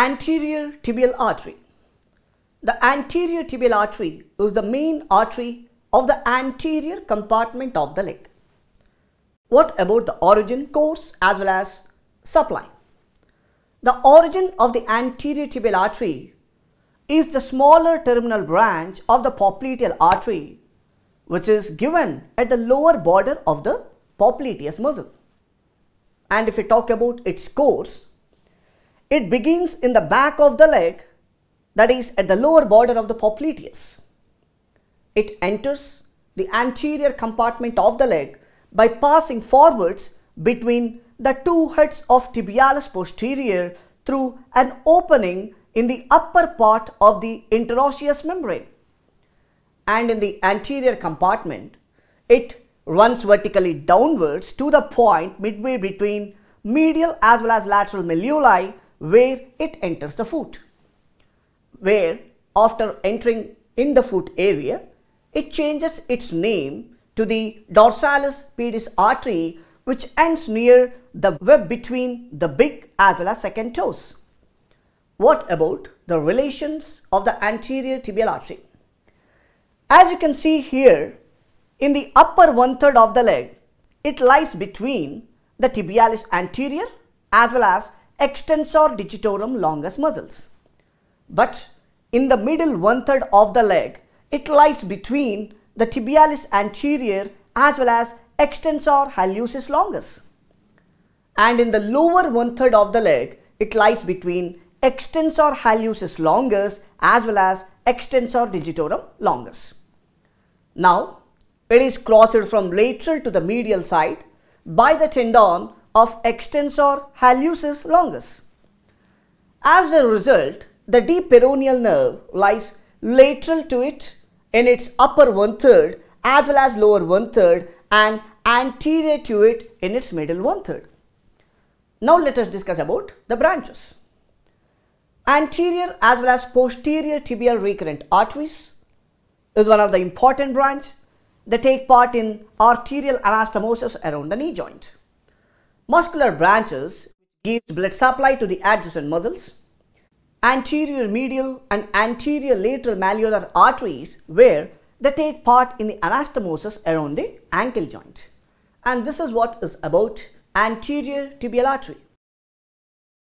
Anterior tibial artery. The anterior tibial artery is the main artery of the anterior compartment of the leg. What about the origin, course as well as supply? The origin of the anterior tibial artery is the smaller terminal branch of the popliteal artery, which is given at the lower border of the popliteus muscle. And if we talk about its course, it begins in the back of the leg, that is at the lower border of the popliteus. It enters the anterior compartment of the leg by passing forwards between the two heads of tibialis posterior through an opening in the upper part of the interosseous membrane. And in the anterior compartment, it runs vertically downwards to the point midway between medial as well as lateral malleoli, where it enters the foot, where after entering in the foot area, it changes its name to the dorsalis pedis artery, which ends near the web between the big as well as second toes. What about the relations of the anterior tibial artery? As you can see here, in the upper one-third of the leg, it lies between the tibialis anterior as well as extensor digitorum longus muscles. But in the middle one-third of the leg, it lies between the tibialis anterior as well as extensor hallucis longus. And in the lower one-third of the leg, it lies between extensor hallucis longus as well as extensor digitorum longus. Now, it is crossed from lateral to the medial side by the tendon of extensor hallucis longus. As a result, the deep peroneal nerve lies lateral to it in its upper one-third as well as lower one-third, and anterior to it in its middle one-third. Now let us discuss about the branches. Anterior as well as posterior tibial recurrent arteries is one of the important branches that take part in arterial anastomosis around the knee joint. Muscular branches give blood supply to the adjacent muscles. Anterior medial and anterior lateral malleolar arteries, where they take part in the anastomosis around the ankle joint. And this is what is about anterior tibial artery.